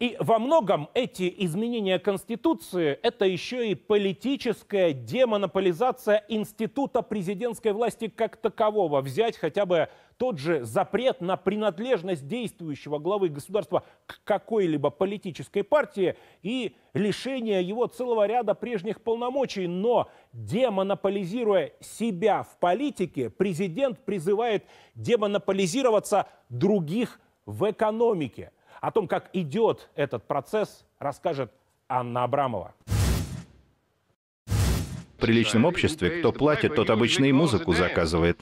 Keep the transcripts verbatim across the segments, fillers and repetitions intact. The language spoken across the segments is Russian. И во многом эти изменения Конституции – это еще и политическая демонополизация института президентской власти как такового. Взять хотя бы тот же запрет на принадлежность действующего главы государства к какой-либо политической партии и лишение его целого ряда прежних полномочий. Но демонополизируя себя в политике, президент призывает демонополизироваться других в экономике. О том, как идет этот процесс, расскажет Анна Абрамова. В приличном обществе кто платит, тот обычно и музыку заказывает.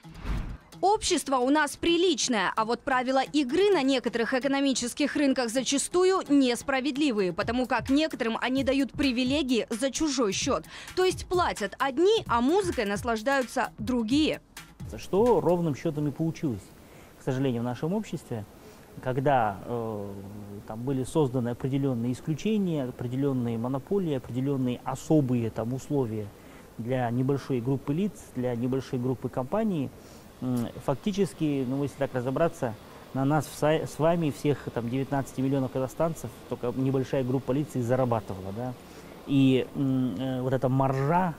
Общество у нас приличное, а вот правила игры на некоторых экономических рынках зачастую несправедливые, потому как некоторым они дают привилегии за чужой счет. То есть платят одни, а музыкой наслаждаются другие. Что ровным счетом и получилось, к сожалению, в нашем обществе. Когда э, там были созданы определенные исключения, определенные монополии, определенные особые там, условия для небольшой группы лиц, для небольшой группы компаний, э, фактически, ну, если так разобраться, на нас с вами, всех там, девятнадцать миллионов казахстанцев, только небольшая группа лиц и зарабатывала. Да? И э, вот эта маржа,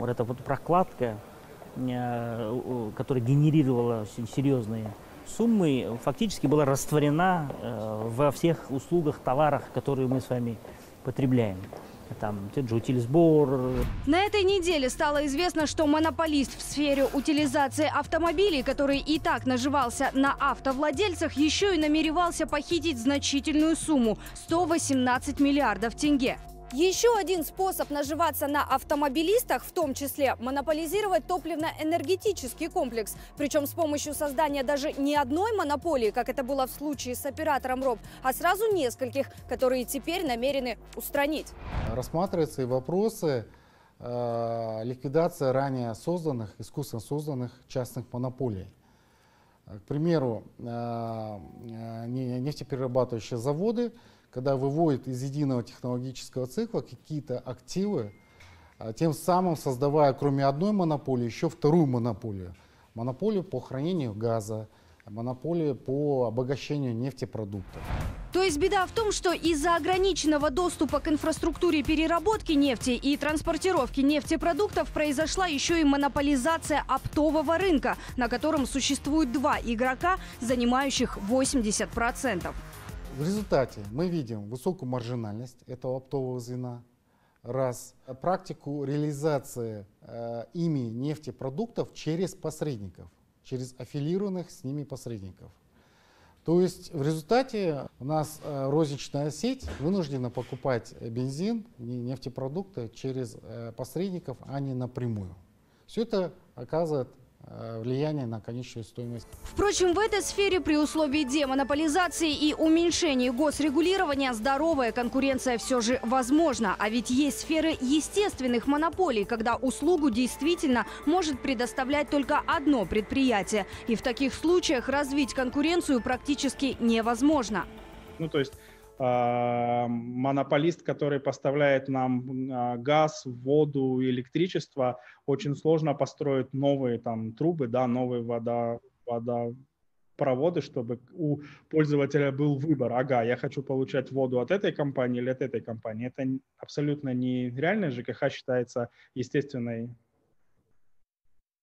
вот эта вот прокладка, э, которая генерировала серьезные суммы, фактически была растворена э, во всех услугах, товарах, которые мы с вами потребляем. Там тот же утилизбор. На этой неделе стало известно, что монополист в сфере утилизации автомобилей, который и так наживался на автовладельцах, еще и намеревался похитить значительную сумму – сто восемнадцать миллиардов тенге. Еще один способ наживаться на автомобилистах, в том числе монополизировать топливно-энергетический комплекс. Причем с помощью создания даже не одной монополии, как это было в случае с оператором РОП, а сразу нескольких, которые теперь намерены устранить. Рассматриваются и вопросы э, ликвидации ранее созданных, искусственно созданных частных монополий. К примеру, э, нефтеперерабатывающие заводы, когда выводят из единого технологического цикла какие-то активы, тем самым создавая, кроме одной монополии, еще вторую монополию. Монополию по хранению газа, монополию по обогащению нефтепродуктов. То есть беда в том, что из-за ограниченного доступа к инфраструктуре переработки нефти и транспортировки нефтепродуктов произошла еще и монополизация оптового рынка, на котором существует два игрока, занимающих восемьдесят процентов. В результате мы видим высокую маржинальность этого оптового звена, раз, практику реализации э, ими нефтепродуктов через посредников, через аффилированных с ними посредников. То есть в результате у нас э, розничная сеть вынуждена покупать бензин и нефтепродукты через э, посредников, а не напрямую. Все это оказывает влияние на конечную стоимость. Впрочем, в этой сфере при условии демонополизации и уменьшении госрегулирования здоровая конкуренция все же возможна. А ведь есть сферы естественных монополий, когда услугу действительно может предоставлять только одно предприятие. И в таких случаях развить конкуренцию практически невозможно. Ну, то есть э, монополист, который поставляет нам э, газ, воду, электричество, очень сложно построить новые там трубы, да, новые вода, водопроводы, чтобы у пользователя был выбор. Ага, я хочу получать воду от этой компании или от этой компании. Это абсолютно нереально. ЖКХ считается естественной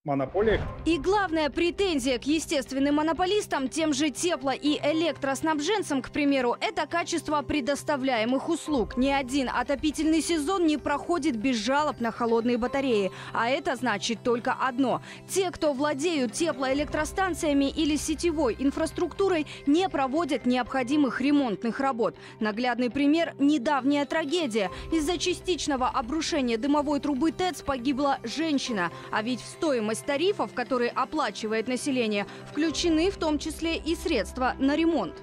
монополией. И главная претензия к естественным монополистам, тем же тепло- и электроснабженцам, к примеру, это качество предоставляемых услуг. Ни один отопительный сезон не проходит без жалоб на холодные батареи. А это значит только одно. Те, кто владеют теплоэлектростанциями или сетевой инфраструктурой, не проводят необходимых ремонтных работ. Наглядный пример – недавняя трагедия. Из-за частичного обрушения дымовой трубы ТЭЦ погибла женщина. А ведь в стоимость тарифов, которые оплачивает население, включены в том числе и средства на ремонт.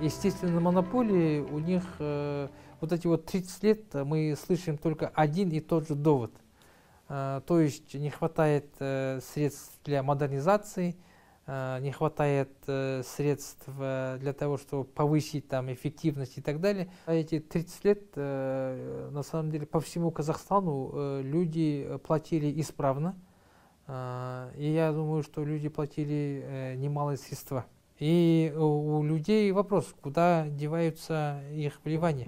Естественно, монополии у них э, вот эти вот тридцать лет мы слышим только один и тот же довод. Э, то есть не хватает э, средств для модернизации, э, не хватает э, средств э, для того, чтобы повысить там эффективность и так далее. А эти тридцать лет э, на самом деле по всему Казахстану э, люди платили исправно. И я думаю, что люди платили немалые средства. И у людей вопрос, куда деваются их вливания.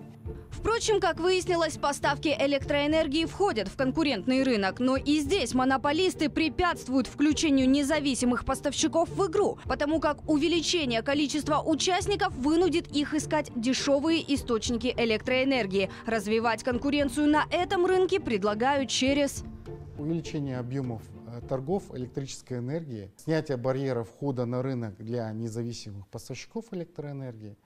Впрочем, как выяснилось, поставки электроэнергии входят в конкурентный рынок. Но и здесь монополисты препятствуют включению независимых поставщиков в игру, потому как увеличение количества участников вынудит их искать дешевые источники электроэнергии. Развивать конкуренцию на этом рынке предлагают через увеличение объемов торгов электрической энергии, снятие барьеров входа на рынок для независимых поставщиков электроэнергии,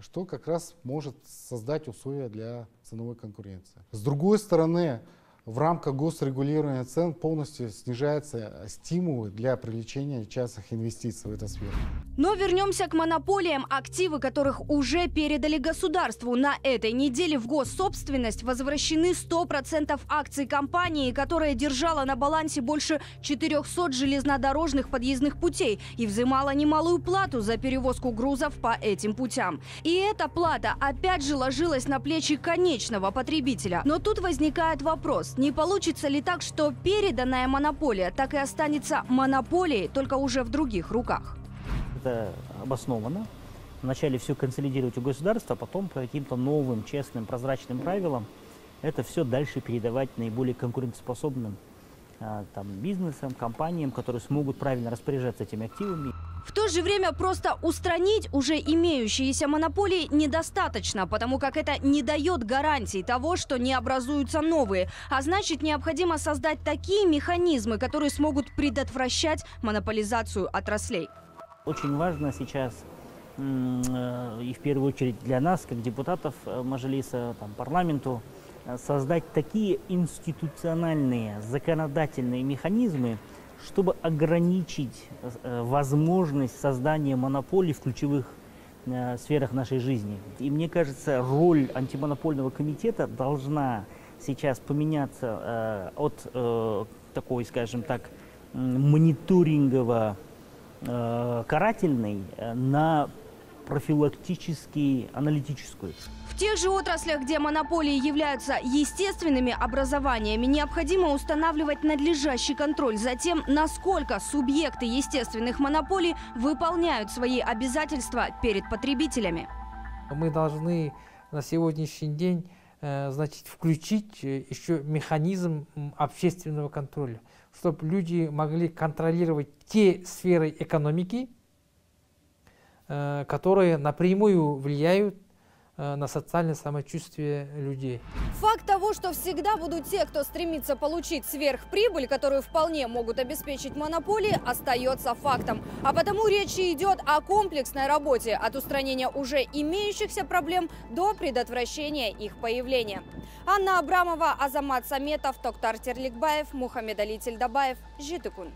что как раз может создать условия для ценовой конкуренции. С другой стороны, в рамках госрегулирования цен полностью снижаются стимулы для привлечения частных инвестиций в эту сферу. Но вернемся к монополиям, активы которых уже передали государству. На этой неделе в госсобственность возвращены сто процентов акций компании, которая держала на балансе больше четырёхсот железнодорожных подъездных путей и взимала немалую плату за перевозку грузов по этим путям. И эта плата опять же ложилась на плечи конечного потребителя. Но тут возникает вопрос. Не получится ли так, что переданная монополия так и останется монополией, только уже в других руках? Это обоснованно. Вначале все консолидировать у государства, потом по каким-то новым, честным, прозрачным правилам это все дальше передавать наиболее конкурентоспособным там, бизнесам, компаниям, которые смогут правильно распоряжаться этими активами. В то же время просто устранить уже имеющиеся монополии недостаточно, потому как это не дает гарантий того, что не образуются новые. А значит, необходимо создать такие механизмы, которые смогут предотвращать монополизацию отраслей. Очень важно сейчас, и в первую очередь для нас, как депутатов Мажилиса, там, парламенту, создать такие институциональные, законодательные механизмы, чтобы ограничить возможность создания монополий в ключевых сферах нашей жизни. И мне кажется, роль антимонопольного комитета должна сейчас поменяться от такой, скажем так, мониторингово-карательной на профилактически аналитическую. В тех же отраслях, где монополии являются естественными образованиями, необходимо устанавливать надлежащий контроль за тем, насколько субъекты естественных монополий выполняют свои обязательства перед потребителями. Мы должны на сегодняшний день, значит, включить еще механизм общественного контроля, чтобы люди могли контролировать те сферы экономики, которые напрямую влияют на социальное самочувствие людей. Факт того, что всегда будут те, кто стремится получить сверхприбыль, которую вполне могут обеспечить монополии, остается фактом. А потому речь идет о комплексной работе от устранения уже имеющихся проблем до предотвращения их появления. Анна Абрамова, Азамат Саметов, Токтар Терликбаев, Мухаммед Алитель Дабаев, Житыкун.